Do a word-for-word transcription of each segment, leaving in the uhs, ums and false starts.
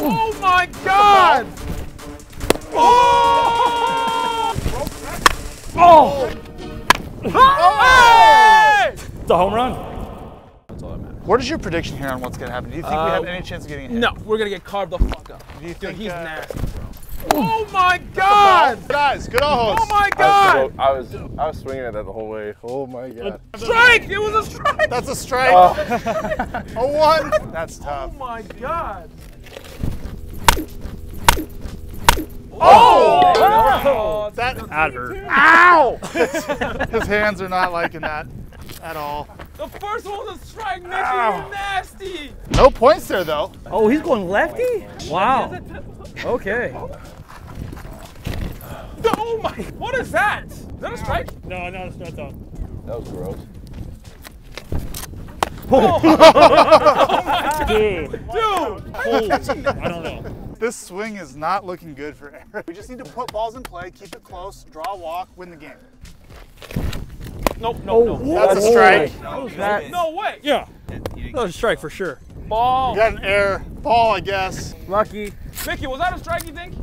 Oh my God! Oh! Oh! Hey! It's a home run. That's all that matters. What is your prediction here on what's gonna happen? Do you think uh, we have any chance of getting hit? No, we're gonna get carved the fuck up. Do you think Dude, he's uh, nasty, bro? Oh my God! Guys, good host. Oh my God! I was, I was I was swinging at that the whole way. Oh my God! Strike! It was a strike. That's a strike. Oh. A one. That's tough. Oh my God! Oh! Oh! That advert. Ow! His hands are not liking that at all. The first one was a strike. Make sure you're nasty. No points there though. Oh, he's going lefty. Wow. Okay. Oh my, what is that? Is that a strike? No, no, it's not done. That was gross. Oh, oh my God. Dude. Dude. Dude. I don't know. This swing is not looking good for Eric. We just need to put balls in play, keep it close, draw a walk, win the game. Nope, no, oh, no. That's a strike. No, that? No way. Yeah. That was a strike for sure. Ball. You got an air. Ball, I guess. Lucky. Mickey, was that a strike, you think?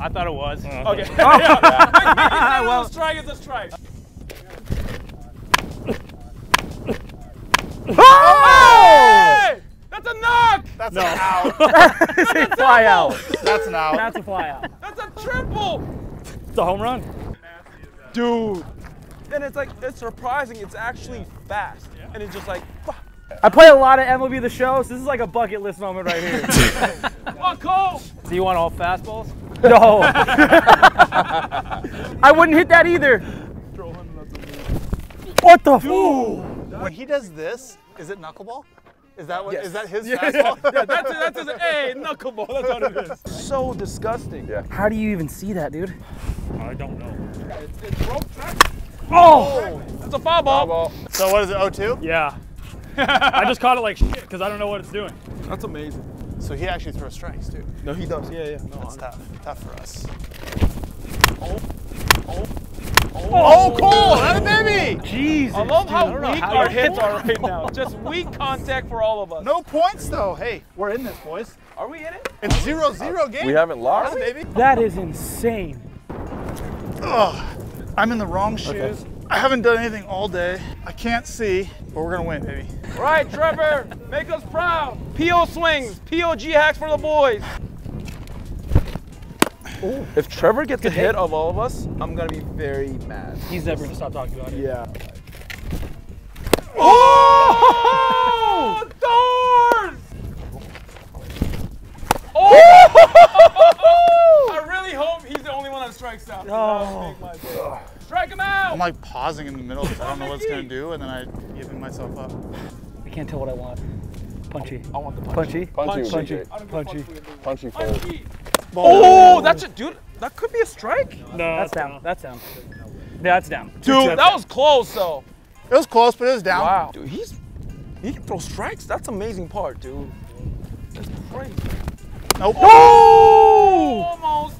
I thought it was. Uh, okay. okay. Oh. Yeah. Yeah. Well, a strike is a strike. Oh! Hey! That's a knock! That's no. an out. That's a fly out. That's an out. That's a fly out. That's a triple. It's a home run. Dude. And it's like, it's surprising. It's actually yeah. fast. Yeah. And it's just like, fuck. I play a lot of M L B The Show, so this is like a bucket list moment right here. Come on, Cole! Do you want all fastballs? No. I wouldn't hit that either. What the f? When he does this, is it knuckleball? Is that what? Yes. Is that his yeah, fastball? Yeah, yeah, that's it, that's his, hey, knuckleball, that's what it is. So disgusting. Yeah. How do you even see that, dude? I don't know. Yeah, it's, it's rope track. Oh! It's a foul ball. ball. So what is it, oh two? Yeah. I just caught it like shit because I don't know what it's doing. That's amazing. So he actually throws strikes too. No, he does. Yeah, yeah. No, That's I'm tough. Not. Tough for us. Oh, oh, oh, oh Cole, that baby! Jesus. I love dude, how I weak how our hits are right now. Just weak contact for all of us. No points though. Hey, we're in this, boys. Are we in it? It's zero zero game. We haven't lost, that baby. That is insane. Ugh, I'm in the wrong shoes. Okay. I haven't done anything all day. I can't see, but we're gonna win, baby. All right, Trevor, make us proud. P O swings, P O G hacks for the boys. Ooh. If Trevor gets Good a hit, hit of all of us, I'm gonna be very mad. He's never gonna stop talking about it. Yeah. Oh! Doors! Oh! I really hope he's the only one that strikes out. So oh. That would make my day. Strike him out! I'm like pausing in the middle because I don't know what it's going to do, and then I'm giving myself up. I can't tell what I want. Punchy. I want the punchy. Punchy. Punchy. Punchy. Punchy. Punchy. Punchy. Punchy. Oh, that's a dude. That could be a strike. No, that's down. That's down. That's down. Dude, that was close, though. It was close, but it was down. Wow. Dude, he's, he can throw strikes. That's amazing part, dude. That's crazy. Nope. Oh! Almost.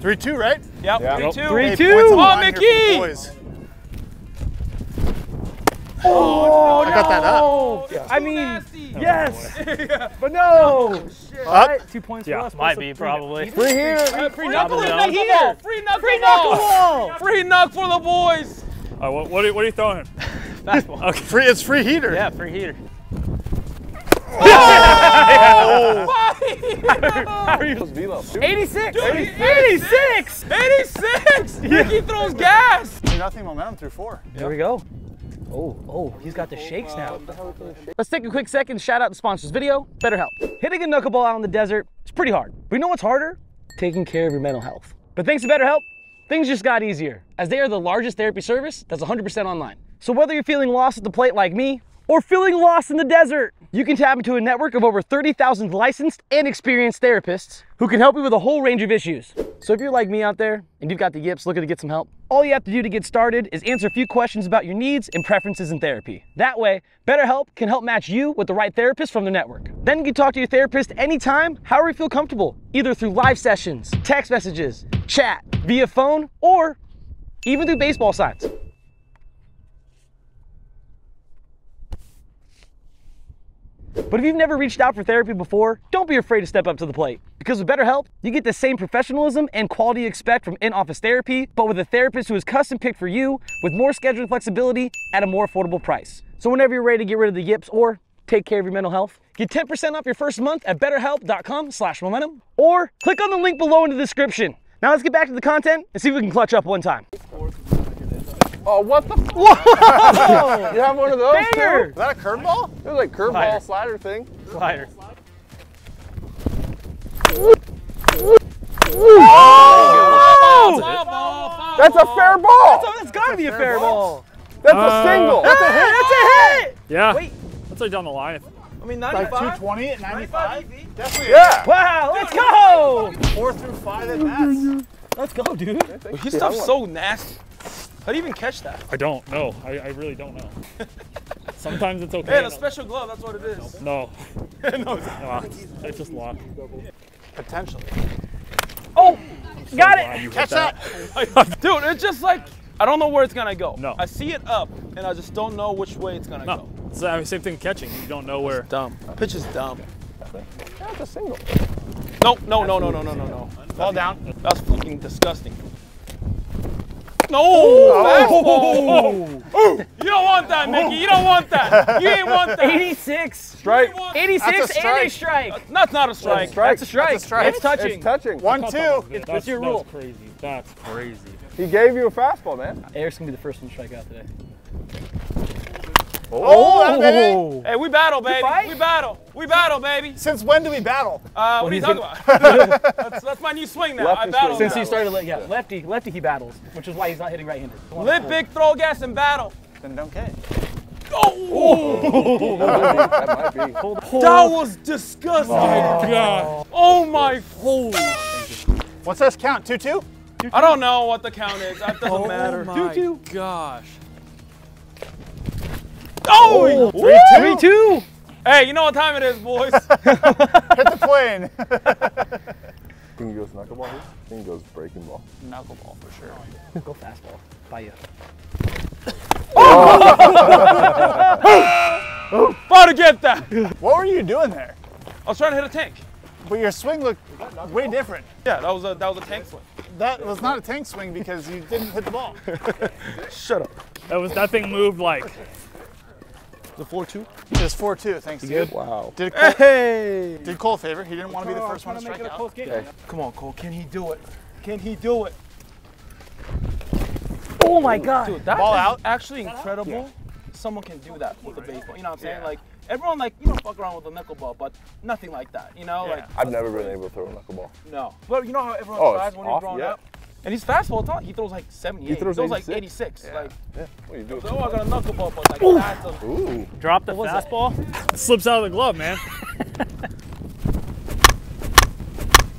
three two, right? Yep, yeah. three two. three two. Come on, Mickey! Boys. Oh, oh no. I got that up. Yeah. I mean, nasty. Yes, yeah. But no. Oh, shit. Right. Two points yeah, for us. Might be, probably. Free here. Free, free knuckle in here. Free knuckle. Free knuckle. Free knuck for the boys. All right, what, what, are, what are you throwing? Fastball. Okay. Free, it's free heater. Yeah, free heater. Oh! Yeah. How are you? eighty-six. Dude, eighty-six. eighty-six. Yeah. Mickey throws gas. Nothing momentum through four. Yep. Here we go. Oh, oh, he's got the shakes now. Let's take a quick second and shout out to sponsors video, BetterHelp. Hitting a knuckleball out in the desert is pretty hard. But you know what's harder? Taking care of your mental health. But thanks to BetterHelp, things just got easier, as they are the largest therapy service that's one hundred percent online. So whether you're feeling lost at the plate like me, or feeling lost in the desert, you can tap into a network of over thirty thousand licensed and experienced therapists who can help you with a whole range of issues. So if you're like me out there and you've got the yips looking to get some help, all you have to do to get started is answer a few questions about your needs and preferences in therapy. That way, BetterHelp can help match you with the right therapist from the network. Then you can talk to your therapist anytime, however you feel comfortable, either through live sessions, text messages, chat, via phone, or even through baseball signs. But if you've never reached out for therapy before, don't be afraid to step up to the plate. Because with BetterHelp, you get the same professionalism and quality you expect from in-office therapy, but with a therapist who is custom-picked for you, with more scheduling flexibility at a more affordable price. So whenever you're ready to get rid of the yips or take care of your mental health, get ten percent off your first month at BetterHelp dot com slash Momentum, or click on the link below in the description. Now let's get back to the content and see if we can clutch up one time. Oh, what the f- Whoa! You have one of those Banger. Too? Is that a curveball? It was like curveball Slider. slider thing. Slider. Woo! Woo! Oh! Oh! That's a fair ball! That's, a, that's gotta that's be a fair ball! ball. That's uh, a single! That's a hit! That's a hit! Yeah. Wait. That's like down the line. I mean, ninety-five? Like two twenty at ninety-five? Definitely. Yeah! Wow, let's go! Four through five at bats. Let's go, dude. His stuff's so nasty. How do you even catch that? I don't know. I, I really don't know. Sometimes it's okay. Man, a special glove, that's what it is. No. No, it's not. It's just locked. Potentially. Oh, so got it. Catch that. that. Dude, it's just like, I don't know where it's going to go. No. I see it up, and I just don't know which way it's going to no. go. It's the same thing catching. You don't know where. It's dumb. Pitch is dumb. That's a single. No, no, no, no, no, no, no, no. Ball down. That's fucking disgusting. No! Oh. Oh. You don't want that, Mickey. You don't want that. You ain't want that. eighty-six. Strike. eighty-six a and a strike. That's no, not a strike. That's a strike. That's a strike. It's touching. It's touching. One, two. That's, That's your rule. That's crazy. That's crazy. He gave you a fastball, man. Eric's going to be the first one to strike out today. Oh, oh. Hey, we battle, baby. We battle. We battle, baby. Since when do we battle? Uh, what are you talking about? that's, that's my new swing now. Lefty I battle. Swing. Since he started, yeah, yeah, lefty, lefty he battles, which is why he's not hitting right-handed. Lift big, throw gas, and battle. Then don't catch. Oh! That might be. That was disgusting. Oh my God. Oh my fool. What's this count? Two, two? Two, two? I don't know what the count is. That doesn't oh matter. My two, two. Gosh. Oh! three two. Hey, you know what time it is, boys. Hit the plane. Think he goes knuckleball here? Think he goes breaking ball. Knuckleball for sure. Oh, go fastball. Bye you. Oh! About to get that. What were you doing there? I was trying to hit a tank. But your swing looked way different. Yeah, that was a that was a tank swing. That was not a tank swing because you didn't hit the ball. Shut up. That was that thing moved like. The four two? It's four two, thanks to you. Good? Wow. Did Cole, hey. did Cole favor? He didn't want to be the first one to strike out. Okay. Come on, Cole. Can he do it? Can he do it? Oh my God. Dude, that Ball is out. actually incredible. Yeah. Someone can do that with the baseball. You know what I'm saying? Yeah. Like everyone, like you don't fuck around with a knuckleball, but nothing like that. You know, yeah. like I've never been able to throw a knuckleball. No, but you know how everyone oh, tries when off, you're growing yeah. up. And he's fastball tall. He throws like seventy-eight. He throws, he throws eighty-six? Like eighty-six. Yeah. Like, yeah. What are you doing? So I got a knuckleball, but like that's a Ooh. Drop the fastball. Slips out of the glove, man.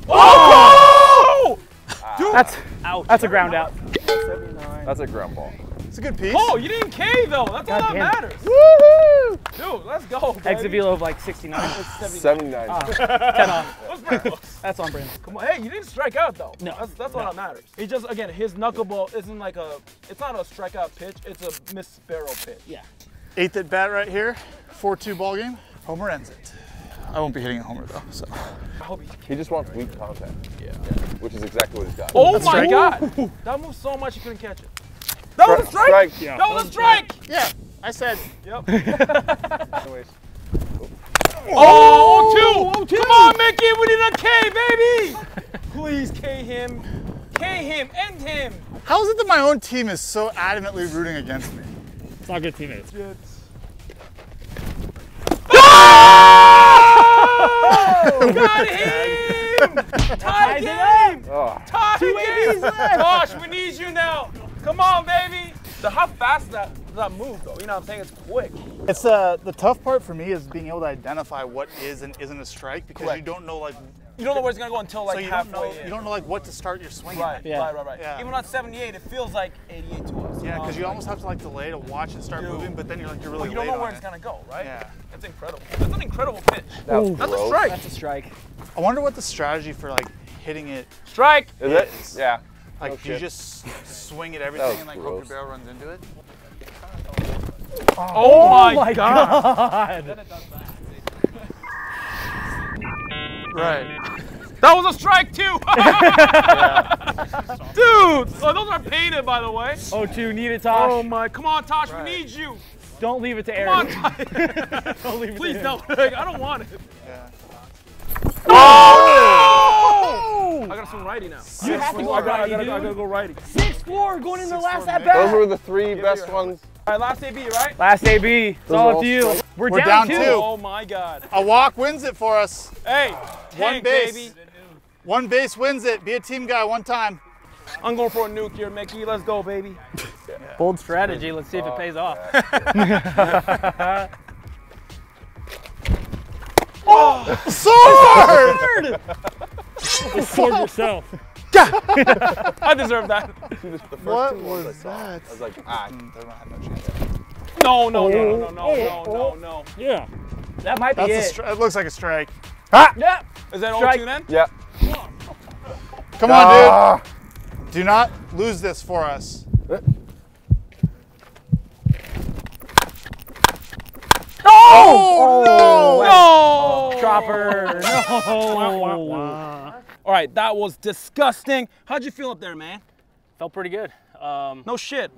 Oh! Ah. Dude, that's ouch. That's a ground out. seventy-nine. That's a ground ball. It's a good piece. Oh, you didn't K though. That's all that matters. Woo-hoo! Dude, let's go. Baby. Exit velo of like sixty-nine. seventy-nine. Uh, ten off. That's on brand. Come on, hey, you didn't strike out though. No, that's, that's no. all that matters. He just again, his knuckleball isn't like a. It's not a strikeout pitch. It's a missed barrel pitch. Yeah. Eighth at bat right here. Four two ball game. Homer ends it. I won't be hitting a homer though. So. I hope he, he just wants right weak contact. Yeah. Which is exactly what he's got. Oh that's my strike. God! That moved so much you couldn't catch it. That was a strike! strike. Yeah. That was a strike! Yeah, I said. Yep. oh, oh, two. oh, two! Come on, Mickey, we need a K, baby! Please K him. K him, end him! How is it that my own team is so adamantly rooting against me? It's not good teammates. It's... Oh! Got him! Tie game! Oh. Tie game! Gosh, we need you now! Come on, baby! So how fast that that move though? You know what I'm saying? It's quick. It's uh the tough part for me is being able to identify what is and isn't a strike because Correct. you don't know like you don't know where it's gonna go until like so you halfway. Don't know, in. You don't know like what to start your swing. Right, yeah. right, right, right. Yeah. Even on seventy-eight, it feels like eighty-eight to us. Yeah, because you almost have to like delay to watch it start Dude. moving, but then you're like you're really. Well, you don't late know where it's it. gonna go, right? Yeah. That's incredible. That's an incredible pitch. That was That's gross. a strike. That's a strike. I wonder what the strategy for like hitting it. Strike. Is it? Yeah. Like, okay. do you just swing at everything and, like, gross. hope your barrel runs into it? Oh, oh my God! God. Right. That was a strike too! Yeah. Dude! Oh, those are painted, by the way. Oh, two, need it, Tosh. Oh my, come on, Tosh, right. We need you. Don't leave it to Eric. Come on, Tosh. Don't leave it Please to don't. Like, I don't want it. Yeah. Oh! No! I gotta swing righty now. You have to go righty, I gotta, I gotta go righty. six four going in the last at bat. Those were the three yeah, best ones. All right, last A B, right? Last A B. It's all up to you. We're, We're down, down two. two. Oh my God. A walk wins it for us. Hey, tank, one base. Baby. One base wins it. Be a team guy one time. I'm going for a nuke here, Mickey. Let's go, baby. Yeah. Bold strategy. Let's see if it pays off. Oh, sword! Sword! You sword yourself. I deserve that. What was that? I was like, ah, they don't have no chance. No, no, no, no, no, no, no, no. Yeah. That might be it. It looks like a strike. Ah! Yeah. Is that all two then? Yeah. Come on, dude. Do not lose this for us. Oh, no! No! Chopper. No. All right, that was disgusting. How'd you feel up there, man? Felt pretty good. Um, no shit.